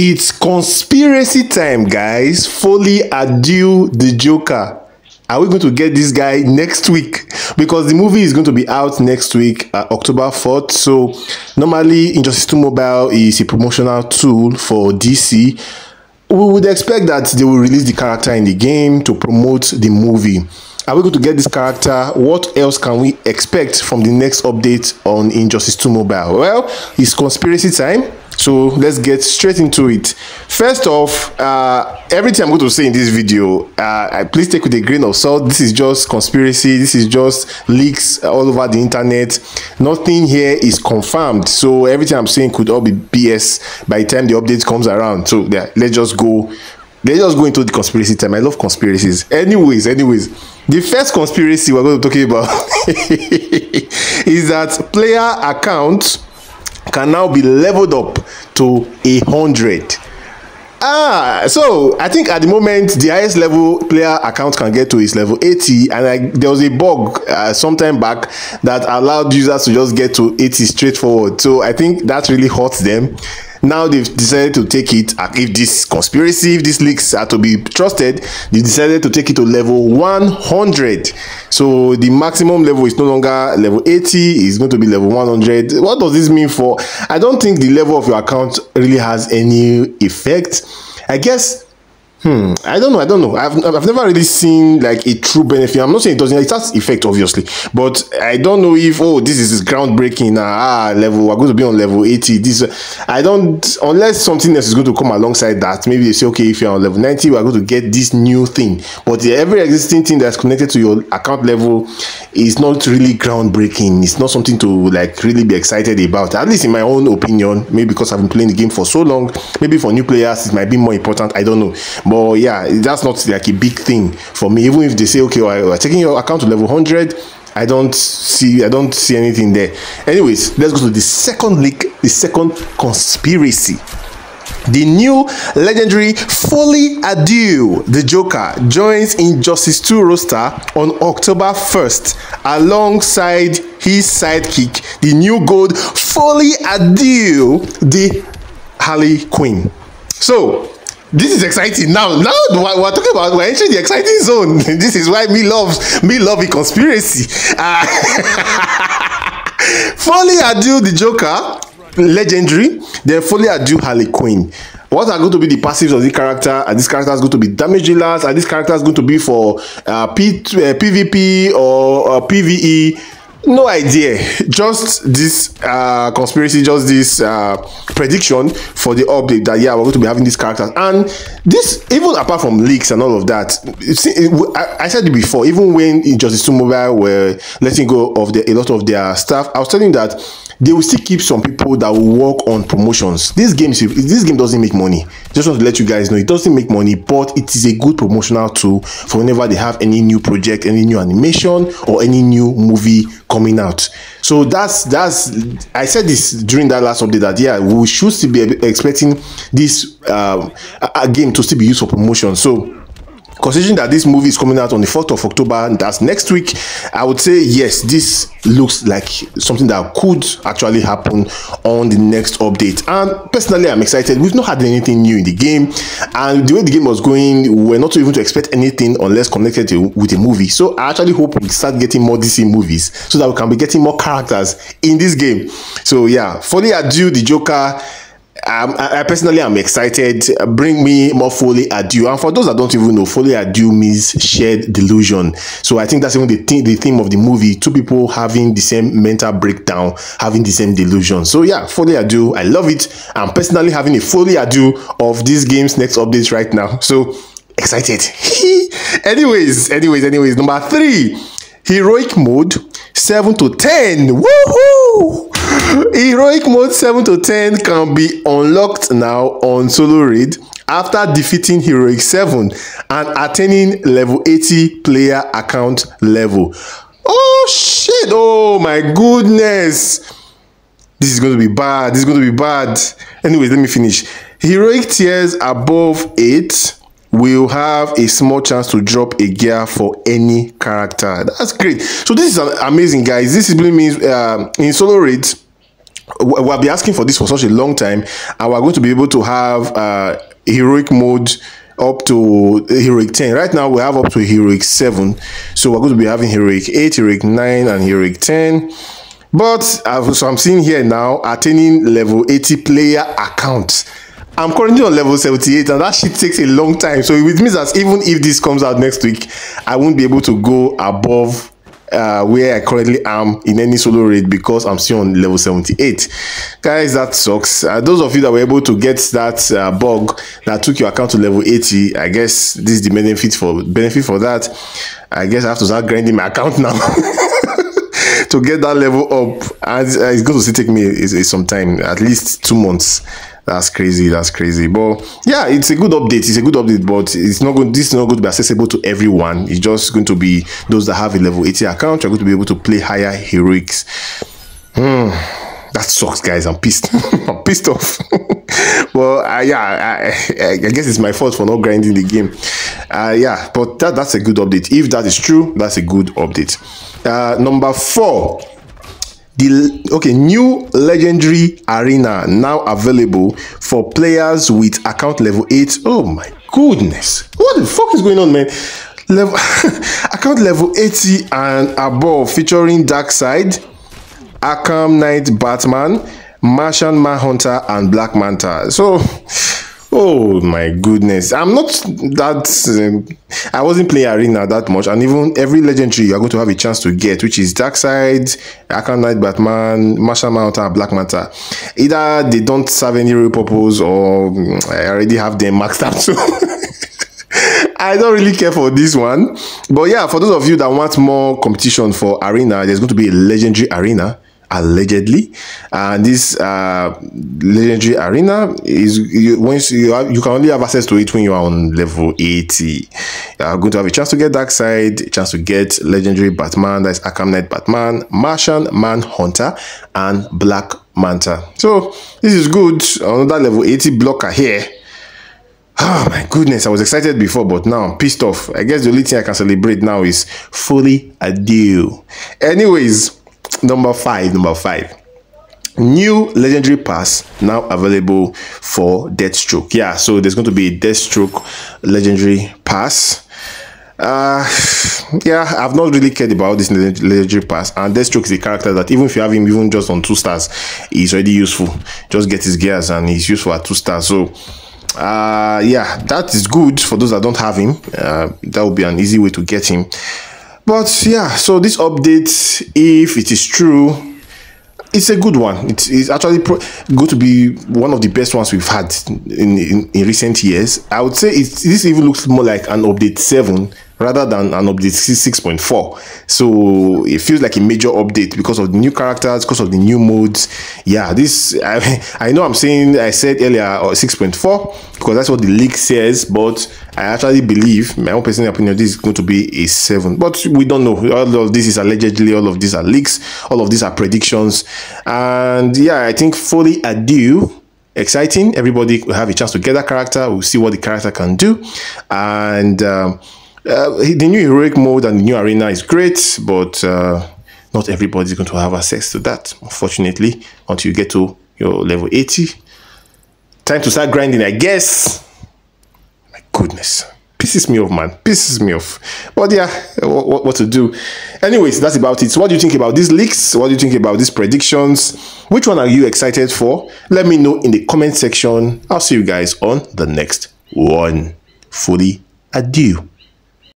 It's conspiracy time, guys. Folie à Deux, the Joker. Are we going to get this guy next week? Because the movie is going to be out next week, October 4th. So normally Injustice 2 Mobile is a promotional tool for DC. We would expect that they will release the character in the game to promote the movie. Are we going to get this character? What else can we expect from the next update on Injustice 2 Mobile? Well, it's conspiracy time. So let's get straight into it. First off, everything I'm going to say in this video, please take with a grain of salt. This is just conspiracy. This is just leaks all over the internet. Nothing here is confirmed. So everything I'm saying could all be BS by the time the update comes around. So yeah, let's just go into the conspiracy time. I love conspiracies. Anyways, the first conspiracy we're going to talk about is that player account can now be leveled up to 100. So I think at the moment the highest level player account can get to is level 80, and there was a bug sometime back that allowed users to just get to 80 straightforward. So I think that really hurts them. Now they've decided to take it, if these leaks are to be trusted, they decided to take it to level 100. So the maximum level is no longer level 80, it's going to be level 100. What does this mean for? I don't think the level of your account really has any effect. I guess, I don't know. I've never really seen like a true benefit. I'm not saying it doesn't, it has effect obviously, but I don't know if, oh, this is groundbreaking, level, we're going to be on level 80, this, I don't, unless something else is going to come alongside that. Maybe they say, okay, if you're on level 90, we're going to get this new thing, but every existing thing that's connected to your account level is not really groundbreaking. It's not something to like really be excited about, at least in my own opinion. Maybe because I've been playing the game for so long, maybe for new players it might be more important, I don't know. But yeah, that's not like a big thing for me. Even if they say, okay, we're taking your account to level 100, I don't see anything there. Anyways, let's go to the second leak, the second conspiracy. The new legendary Folie à Deux, the Joker, joins Injustice 2 roster on October 1st alongside his sidekick, the new gold Folie à Deux, the Harley Quinn. So this is exciting. Now we're talking about, we're entering the exciting zone. This is why me love a conspiracy. Folie à Deux, the Joker, legendary. Then Folie à Deux, Harley Quinn. What are going to be the passives of this character? Are this character is going to be damage dealers? Are this character is going to be for PvP or PvE? No idea. Just this conspiracy, just this prediction for the update that yeah, we're going to be having these characters. And this, even apart from leaks and all of that, I said it before, even when Injustice 2 Mobile were letting go of a lot of their staff, I was telling that they will still keep some people that will work on promotions. This game doesn't make money. Just want to let you guys know, it doesn't make money, but it is a good promotional tool for whenever they have any new project, any new animation, or any new movie coming out. So that's I said this during that last update that yeah, we should still be expecting this game to still be used for promotion. So considering that this movie is coming out on the 4th of October, and that's next week, I would say yes, this looks like something that could actually happen on the next update. And personally, I'm excited. We've not had anything new in the game, and the way the game was going, we're not even to expect anything unless connected with a movie. So I actually hope we start getting more DC movies so that we can be getting more characters in this game. So yeah, Folie à Deux, the Joker. I personally am excited. Bring me more Folie à Deux. And for those that don't even know, Folie à Deux means shared delusion. So I think that's even the theme of the movie. Two people having the same mental breakdown, having the same delusion. So yeah, Folie à Deux, I love it. I'm personally having a Folie à Deux of these game's next updates right now. So excited. Anyways, number 3, heroic mode 7 to 10. Woohoo! Heroic mode 7 to 10 can be unlocked now on solo raid after defeating heroic 7 and attaining level 80 player account level. Oh shit, oh my goodness, this is going to be bad. Anyways, let me finish. Heroic tiers above 8 will have a small chance to drop a gear for any character. That's great. So this is amazing, guys. This is really means in solo raids, we have been asking for this for such a long time, and we're going to be able to have heroic mode up to heroic 10. Right now we have up to heroic 7, so we're going to be having heroic 8, heroic 9 and heroic 10. But so I'm seeing here now, attaining level 80 player account. I'm currently on level 78, and that shit takes a long time, so it means that even if this comes out next week, I won't be able to go above where I currently am in any solo raid, because I'm still on level 78. Guys, that sucks. Those of you that were able to get that bug that took your account to level 80, I guess this is the benefit for that. I guess I have to start grinding my account now to get that level up, and it's going to still take me some time, at least 2 months. That's crazy, that's crazy. But yeah, it's a good update, but it's not good, this is not going to be accessible to everyone. It's just going to be those that have a level 80 account are going to be able to play higher heroics. That sucks, guys. I'm pissed. I'm pissed off. Well, yeah, I guess it's my fault for not grinding the game. Yeah, but that's a good update. If that is true, that's a good update. Number 4. Okay, new legendary arena now available for players with account level 8. Oh my goodness, what the fuck is going on, man? Level account level 80 and above, featuring Darkseid, Arkham Knight, Batman, Martian Manhunter and Black Manta. So oh my goodness, I'm not that I wasn't playing arena that much, and even every legendary you're going to have a chance to get, which is Darkseid, Arkham Knight, Batman, Martian Manhunter and Black Manta, either they don't serve any real purpose or I already have them maxed out, so I don't really care for this one. But yeah, for those of you that want more competition for arena, there's going to be a legendary arena allegedly, and this legendary arena is you can only have access to it when you are on level 80. You are going to have a chance to get Darkseid, a chance to get legendary Batman, that is Arkham Knight Batman, Martian Manhunter and Black Manta. So this is good. Another level 80 blocker here. Oh my goodness, I was excited before, but now I'm pissed off. I guess the only thing I can celebrate now is Folie à Deux. Anyways, Number 5. New legendary pass now available for Deathstroke. Yeah, so there's going to be a Deathstroke legendary pass. Yeah, I've not really cared about this legendary pass, and Deathstroke is a character that even if you have him even just on 2 stars, he's already useful. Just get his gears and he's useful at 2 stars. So yeah, that is good for those that don't have him. That would be an easy way to get him. But yeah, so this update, if it is true, it's a good one. It is actually going to be one of the best ones we've had in recent years. I would say this even looks more like an update 7 rather than an update 6.4. So it feels like a major update because of the new characters, because of the new modes. Yeah, this, I know I'm saying, I said earlier 6.4 because that's what the leak says, but I actually believe, my own personal opinion, this is going to be a 7. But we don't know. All of this is allegedly, all of these are leaks, all of these are predictions. And yeah, I think Folie à Deux, exciting. Everybody will have a chance to get that character. We'll see what the character can do. And the new heroic mode and the new arena is great, but not everybody's going to have access to that, unfortunately, until you get to your level 80. Time to start grinding, I guess. My goodness, pisses me off, man, pisses me off. But yeah, what to do? Anyways, that's about it. So what do you think about these leaks? What do you think about these predictions? Which one are you excited for? Let me know in the comment section. I'll see you guys on the next one. Folie à Deux.